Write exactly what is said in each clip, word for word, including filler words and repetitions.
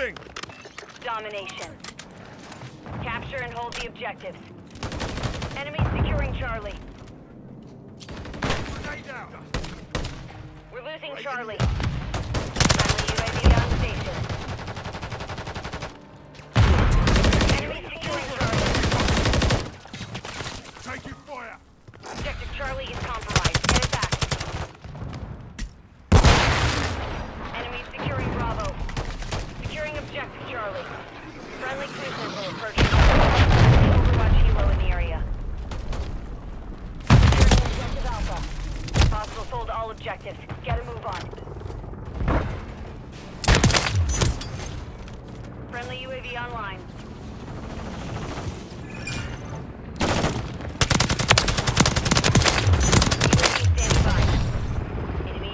Reloading! Domination. Capture and hold the objectives. Enemy securing Charlie. Grenade down! We're losing right Charlie. Friendly U A V on station. Enemy securing Charlie. Taking fire! Objective Charlie is compromised. Get it back. Enemy securing Bravo. Securing objective Charlie. Friendly cruisers will approach the Overwatch Helo in the area. Securing objective Alpha. Hostiles hold all objectives. Get a move on. Friendly U A V online. U A V standing by. Enemy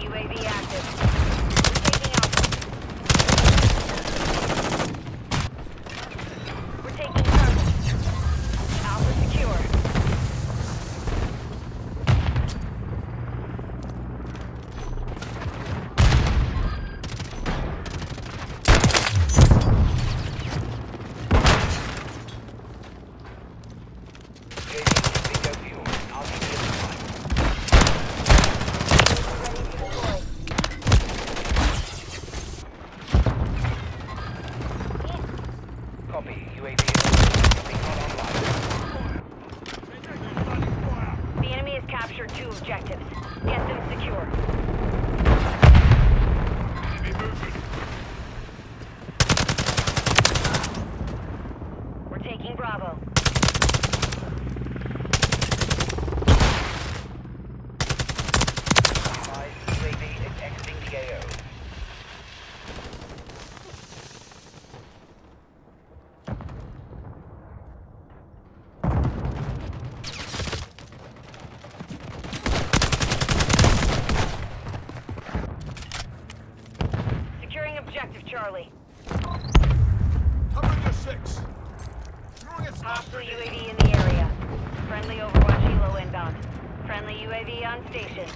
U A V active. Charlie. Cover your six. Hostile U A V in the area. Friendly Overwatch Helo inbound. Friendly U A V on station.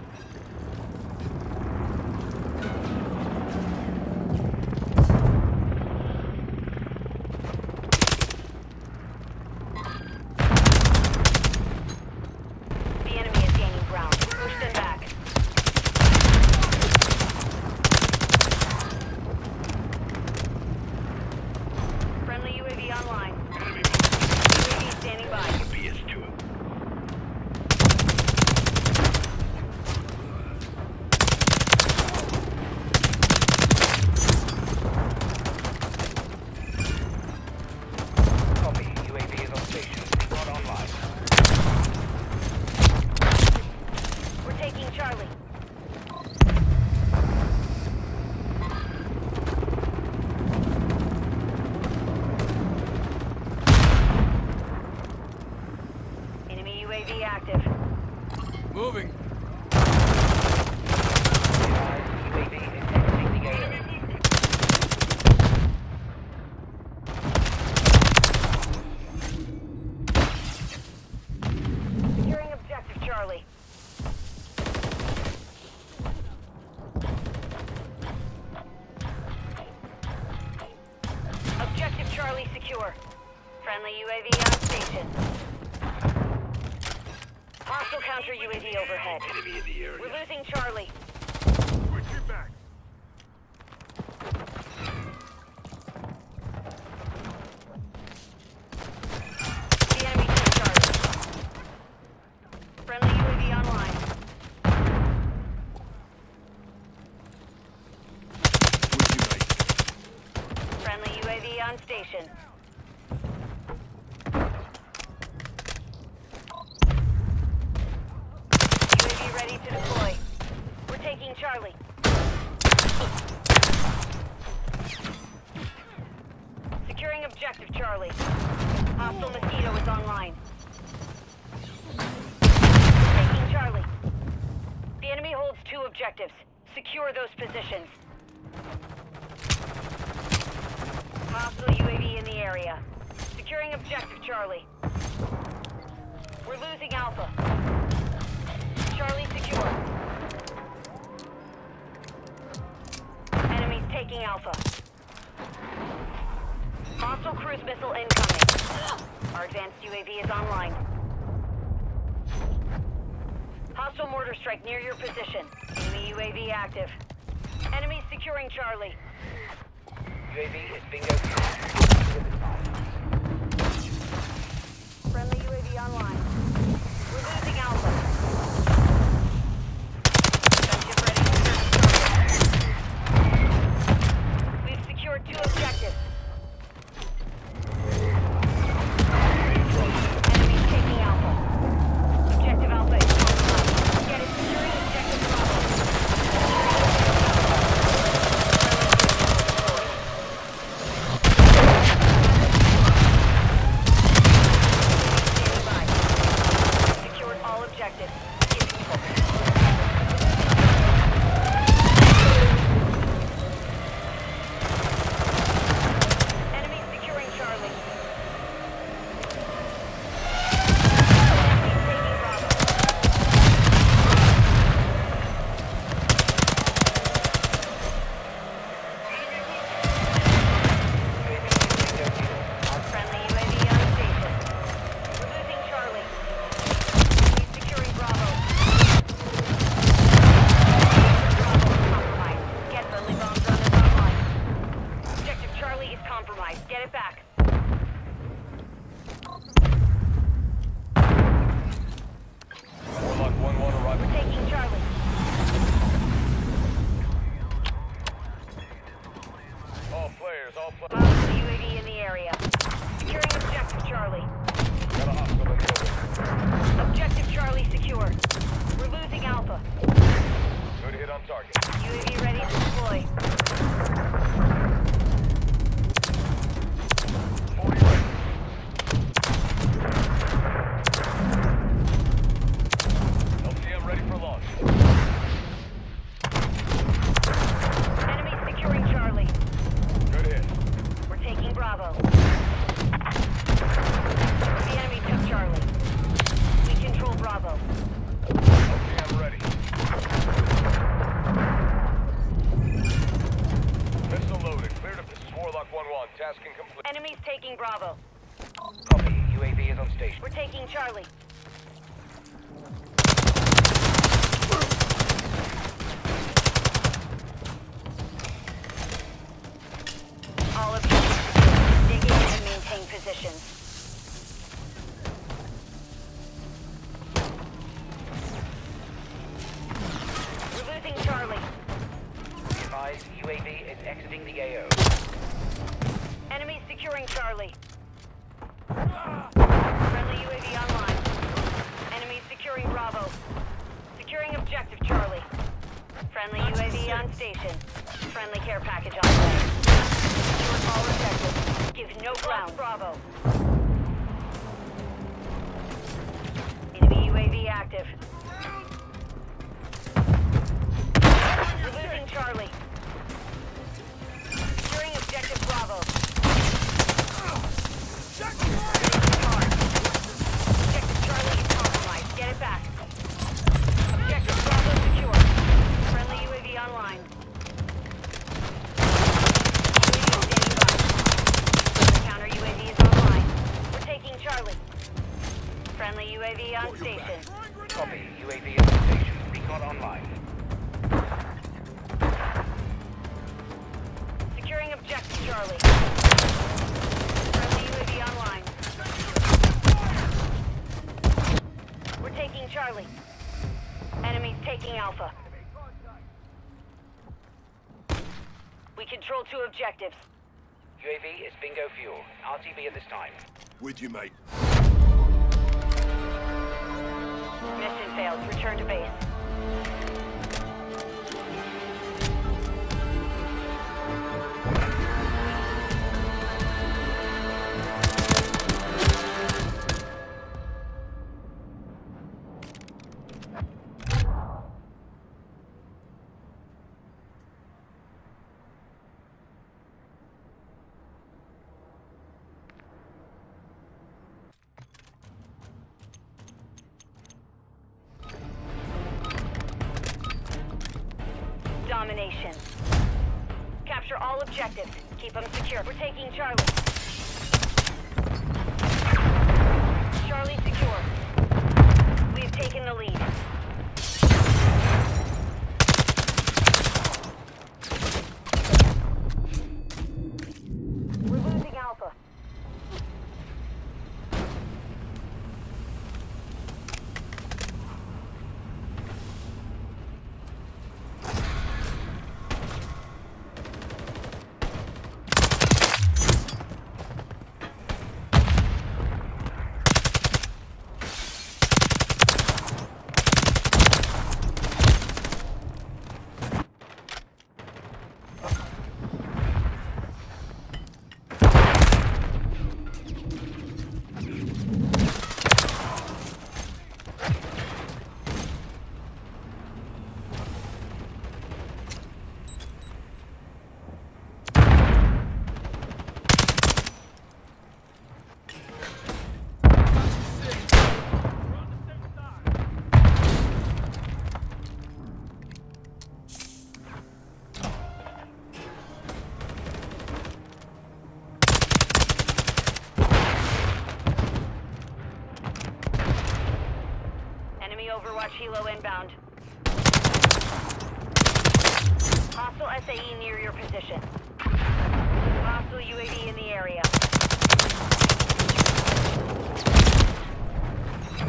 Friendly U A V on station. Hostile counter U A V overhead. Enemy in the area. We're losing Charlie. We're two back. The enemy took Charlie. Friendly U A V online. Friendly U A V on station. Charlie. Securing objective, Charlie. Hostile Mosquito is online. Taking Charlie. The enemy holds two objectives. Secure those positions. Hostile U A V in the area. Securing objective, Charlie. We're losing Alpha. Charlie secure. Taking Alpha. cruise missile incoming. Our advanced U A V is online. Hostile mortar strike near your position. Enemy U A V active. Enemy securing Charlie. U A V is bingo. Friendly U A V online. We're losing Alpha. Two objectives. Enemies taking Alpha. Objective Alpha is compromised. Get it securing objective Bravo. Secured all objectives. U A V is exiting the A O. Enemy securing Charlie. Friendly U A V online. Enemy securing Bravo. Securing objective Charlie. Friendly U A V on station. Friendly care package on way. Secure all objectives. Give no ground. Bravo. Enemy U A V active. We're losing Charlie. Objective Bravo. Objective Charlie is compromised. Get it back. Objective Bravo secure. Friendly U A V online. U A V is standing by. Counter U A V is online. We're taking Charlie. Friendly U A V on station. Copy. U A V on station. Recon online. Objective Charlie. Friendly U A V online. We're taking Charlie. Enemies taking Alpha. We control two objectives. U A V is bingo fuel. R T V at this time. With you, mate. Mission failed. Return to base. Domination. Capture all objectives. Keep them secure. We're taking Charlie. Charlie secure. We've taken the lead. We're losing Alpha. Overwatch Hilo inbound. Hostile S A E near your position. Hostile U A V in the area.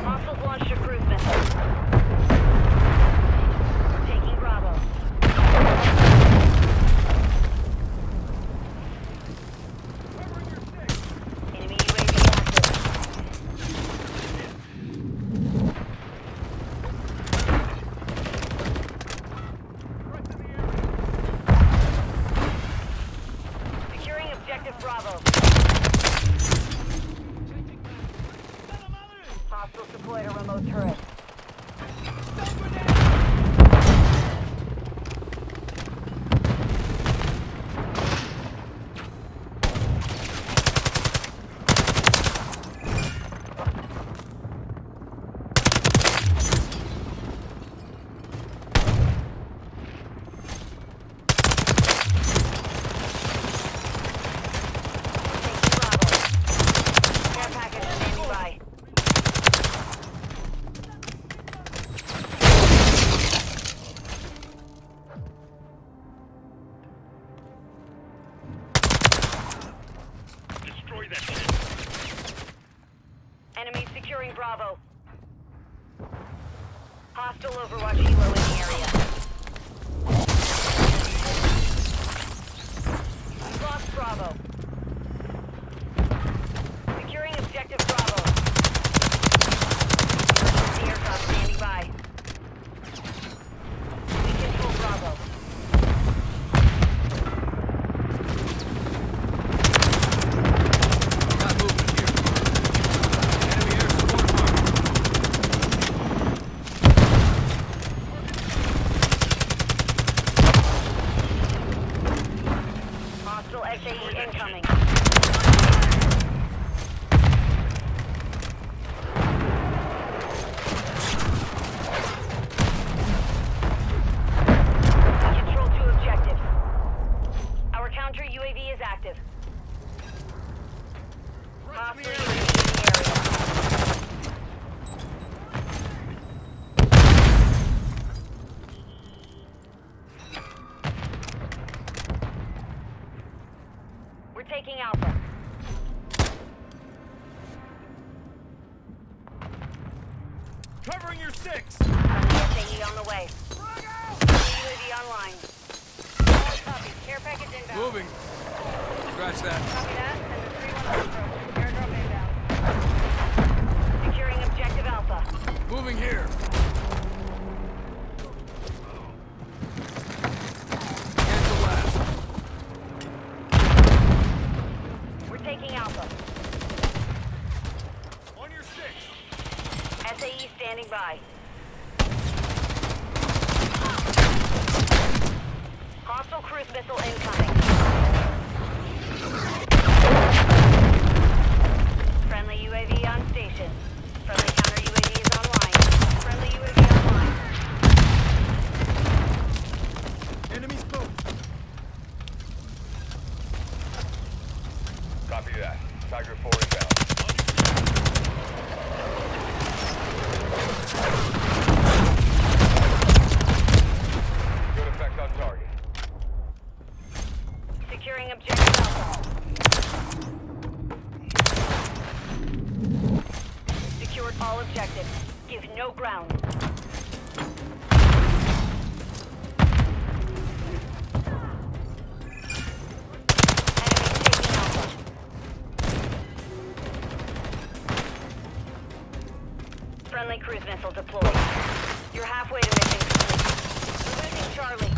Hostiles launched a cruise missile. Taking Bravo. Hostiles deployed a remote turret. Enemy securing Bravo. Hostile Overwatch Hilo in the area. We've lost Bravo. Securing objective Bravo. Emergency aircraft standing by. We control Bravo. S A E incoming. Control two objectives. Our counter U A V is active. Hostile U A V taking Alpha. Covering your six. S A E on the way. U A V online. All copy. Care package inbound. Moving. Scratch that. Copy that. And the three one approach. Airdrop inbound. Securing objective Alpha. Moving here. Taking Alpha. On your six. S A E standing by. Hostile cruise missile incoming. missile deployed. You're halfway to mission complete. We're losing Charlie.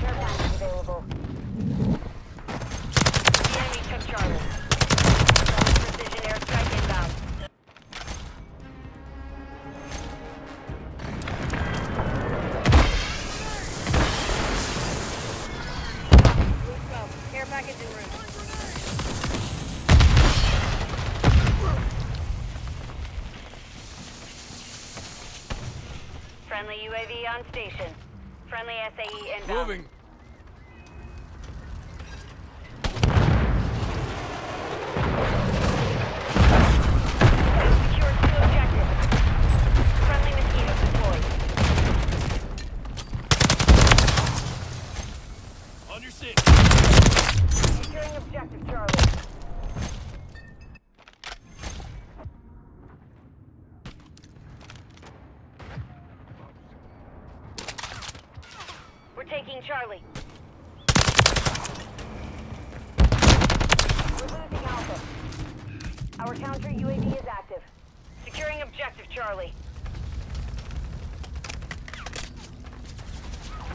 Care package available. The enemy took Charlie. Precision airstrike inbound. Let's go. Care package in room. Friendly U A V on station. Friendly S A E inbound. Moving. Taking Charlie. We're losing Alpha. Our counter U A V is active. Securing objective Charlie.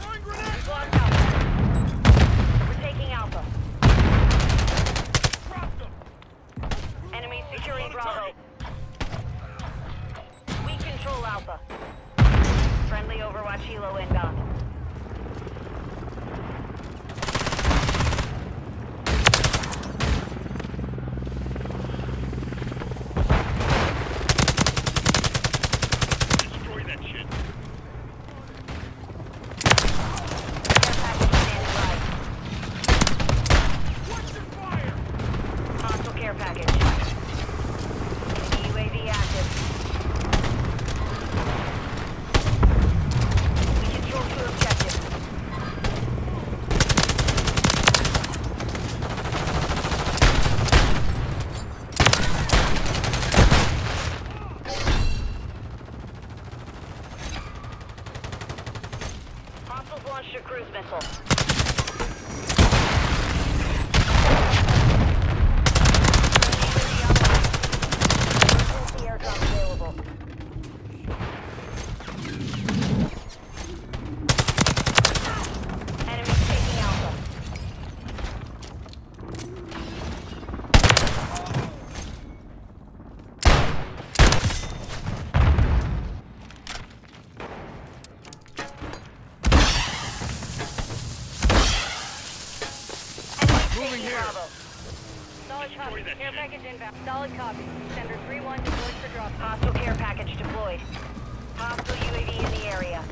One grenade. We've lost Alpha. We're taking Alpha. Enemy securing Bravo. We control Alpha. Friendly Overwatch Hilo inbound. Launched a cruise missile. The airdrop available. Enemy taking Alpha. Solid copy. Care package inbound. Solid copy. Sender three one deployed for drop. Hostile care package deployed. Hostile U A V in the area.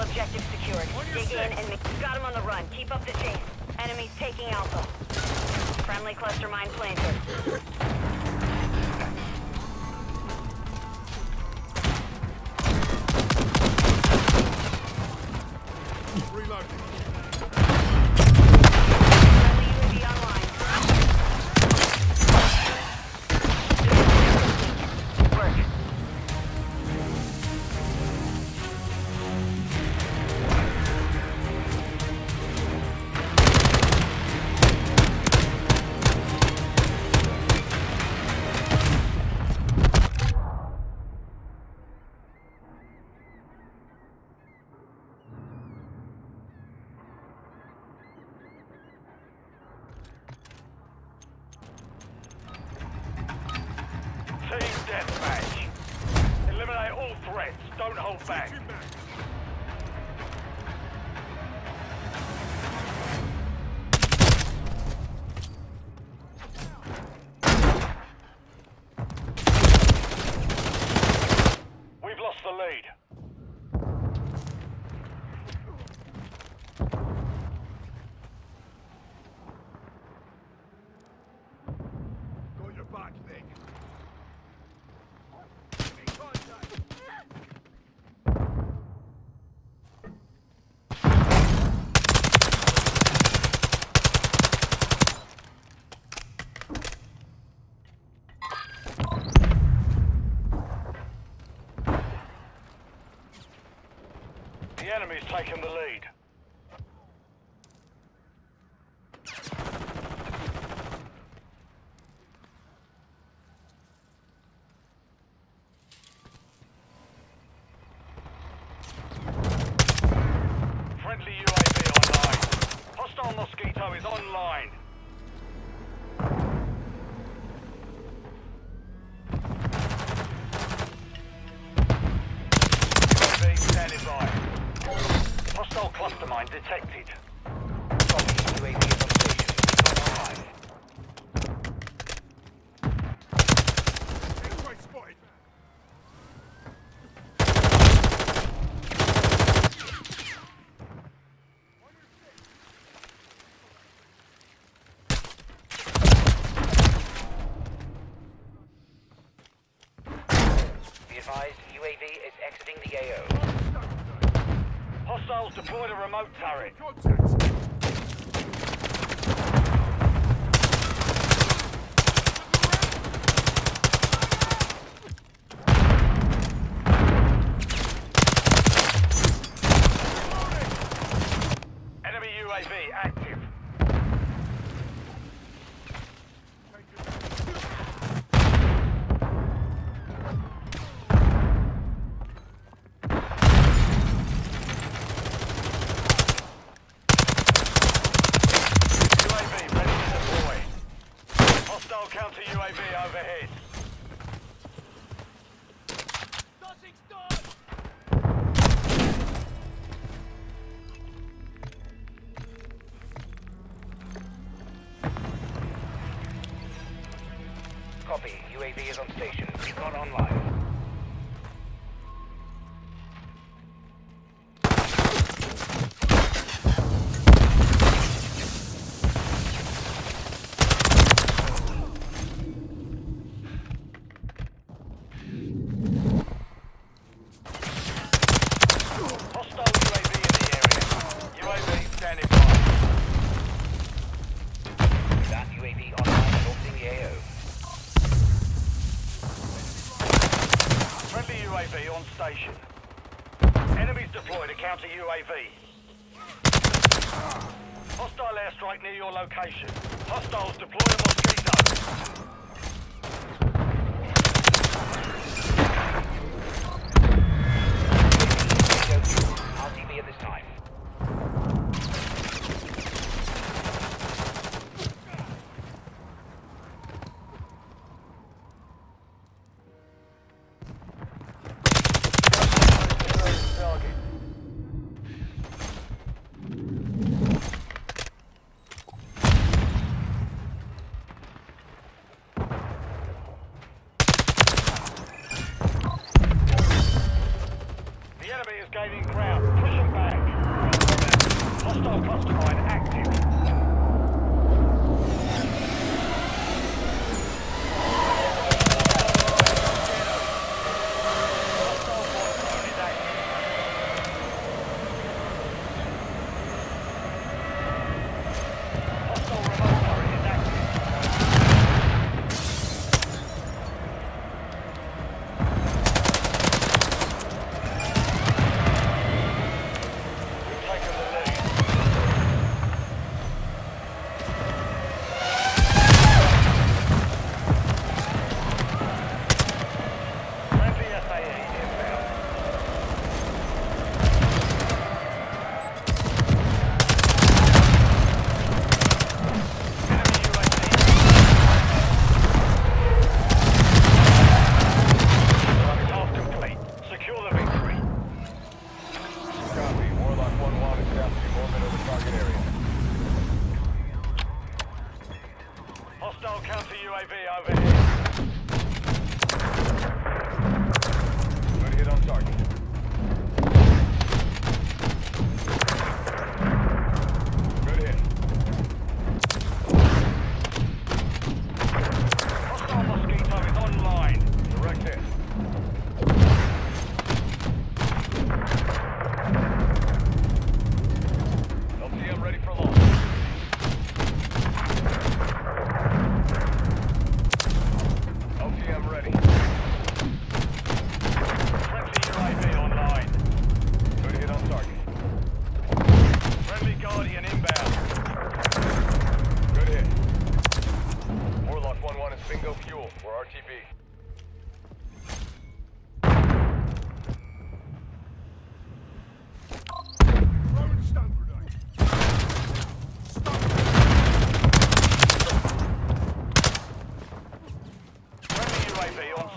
Objective secured. Dig in and make- Got him on the run. Keep up the chase. Enemies taking Alpha. Friendly cluster mine planted. Reloading. Friendly U A V online. Good work. Team deathmatch. Eliminate all threats. Don't hold back. We've lost the lead. U A V's taken the lead. Friendly U A V online. Hostile Mosquito is online. Hostile cluster mine detected. Copy, U A V is on station. Online. Enemy spotted. Be advised, U A V is exiting the A O. Hostiles deployed a remote turret. Enemy U A V active. Counter U A V overhead. Copy. U A V is on station. It's not online. U A V on station. Enemies deployed a counter U A V. Hostile airstrike near your location. Hostiles deploy a Mosquito. R T V at this time. Gaining ground. Push them back. Hostile cluster mine active. Hostile cluster mine is active. Hostile remote turret is active. Hostile counter U A V overhead. Good hit on target. Good hit. Hostile Mosquito is online. Direct hit. L T M ready for launch. Ready. Friendly U A V. one is bingo fuel. We're R T B.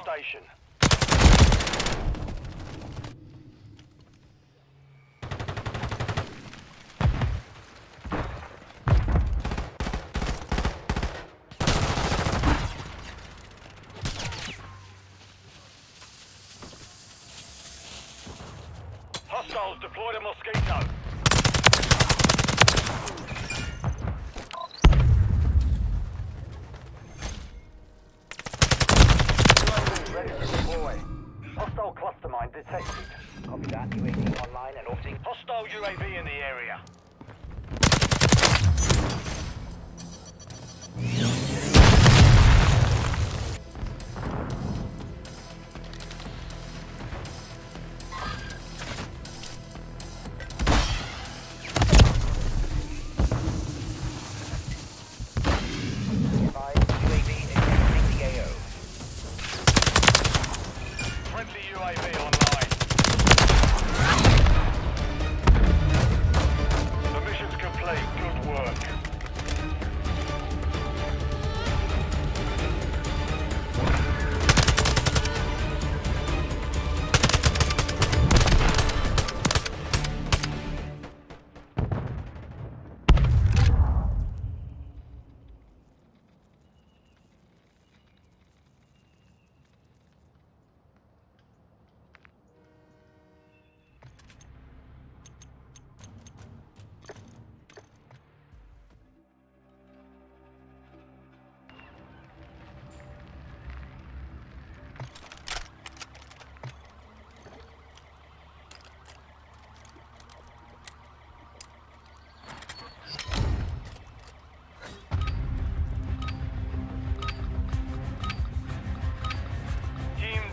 Station. Hostiles deployed a Mosquito. Hostile cluster mine detected. Copy that. U A V online and orbiting. Hostile U A V in the area.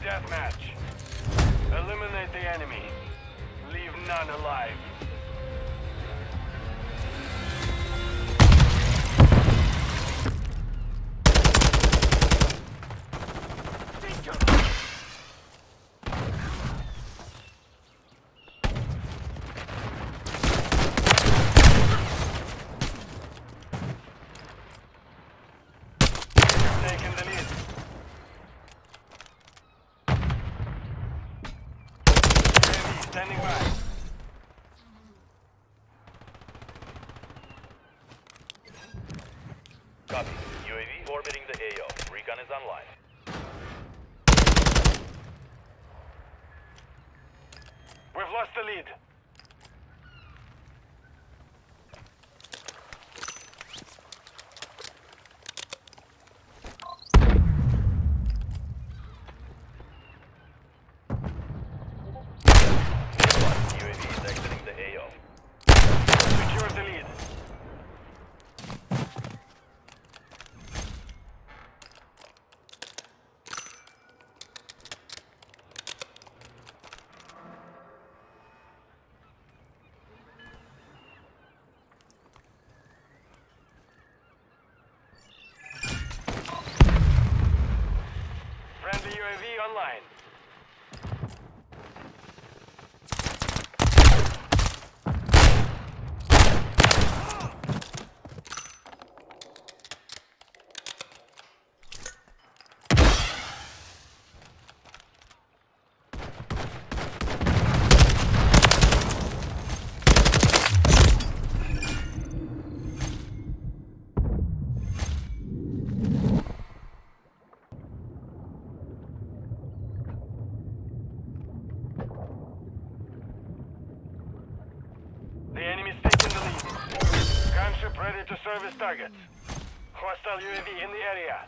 Deathmatch. Eliminate the enemy. Leave none alive. Taking the lead. Standing by. Copy. U A V orbiting the A O. Recon is online. We've lost the lead. U A V online. Gunship ready to service targets. Hostile U A V in the area.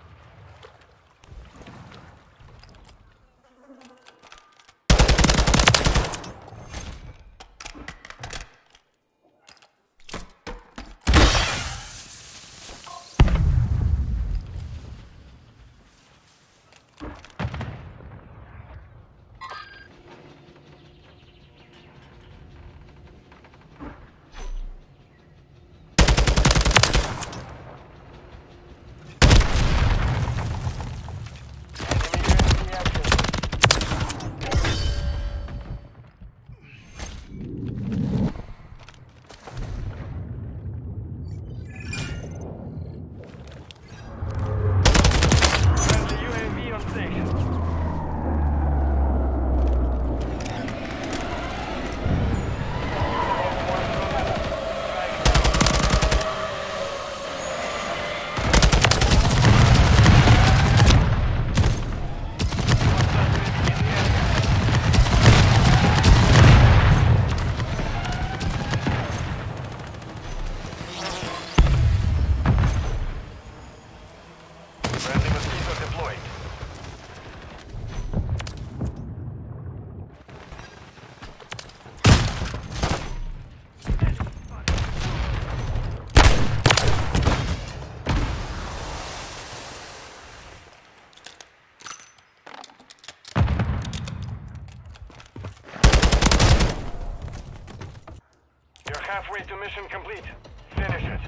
deployed. You're halfway to mission complete. Finish it.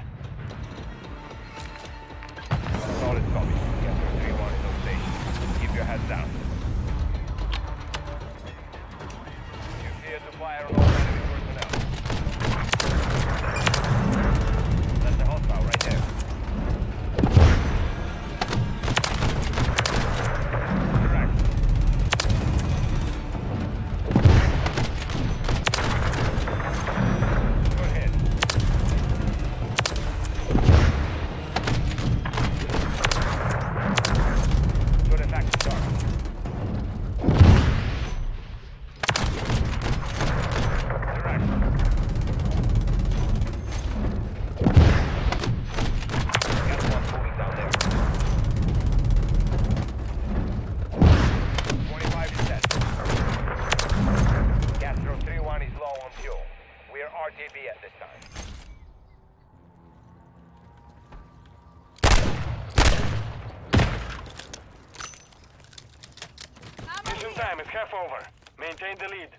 Solid copy. three one is on station. Keep your heads down. You're clear to fire on all enemy personnel. That's the hostile right there. R T B at this time. Mission time is half over. Maintain the lead.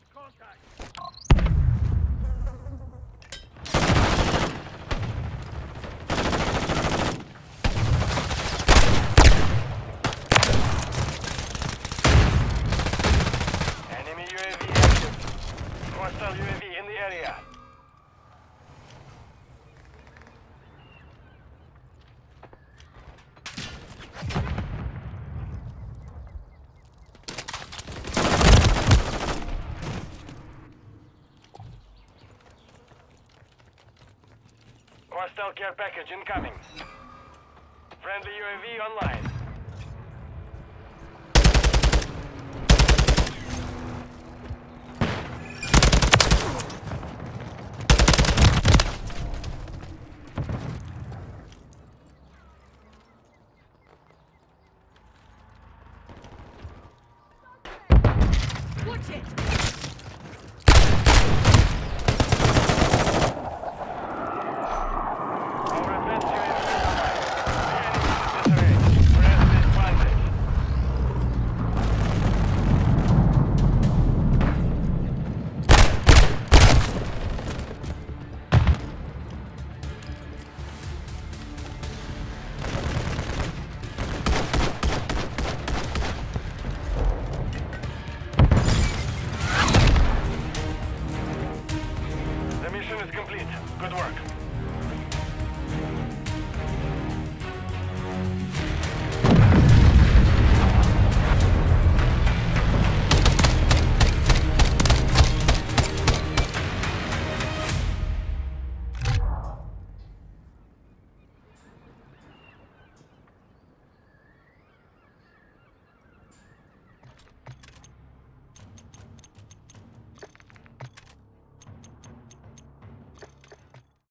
Enemy U A V active. Hostile U A V in the area. Hostile care package incoming. Friendly U A V online. Watch it!